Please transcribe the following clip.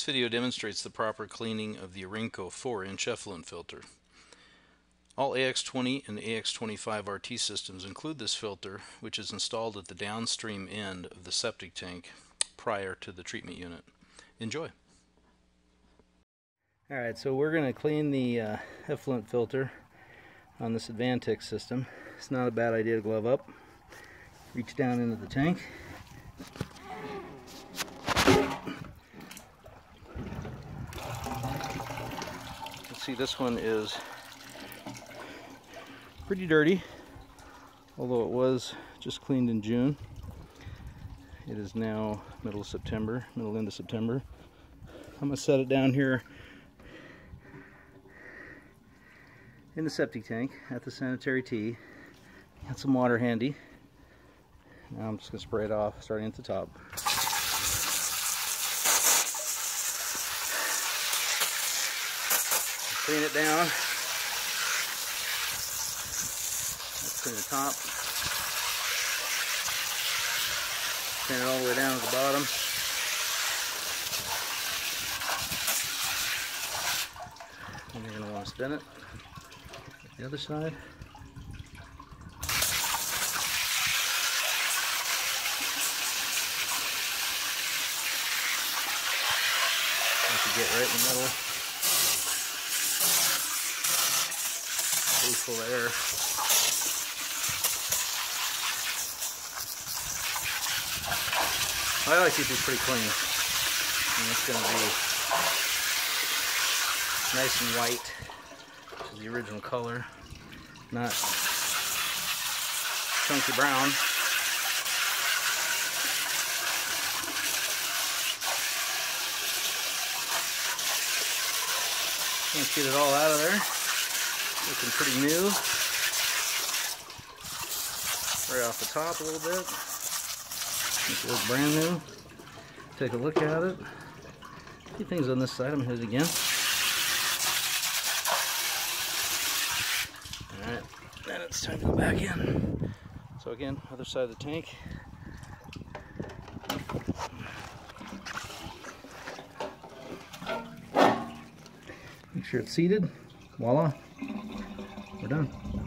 This video demonstrates the proper cleaning of the Orenco 4-inch effluent filter. All AX20 and AX25RT systems include this filter, which is installed at the downstream end of the septic tank prior to the treatment unit. Enjoy! Alright, so we're going to clean the effluent filter on this Advantex system. It's not a bad idea to glove up. Reach down into the tank. See, this one is pretty dirty, although it was just cleaned in June. It is now middle of September, middle end of September. I'm going to set it down here in the septic tank at the sanitary tee. Got some water handy. Now I'm just going to spray it off starting at the top. Clean it down. Let's clean the top. Clean it all the way down to the bottom. And you're going to want to spin it. The other side. Once you get right in the middle. Full of air. I like to be pretty clean, and it's going to be nice and white, which is the original color, not chunky brown. Let's get it all out of there. Looking pretty new. Right off the top a little bit. It looks brand new. Take a look at it. A few things on this side. I'm going to hit it again. Alright, then it's time to go back in. So again, other side of the tank. Make sure it's seated. Voila. We're done.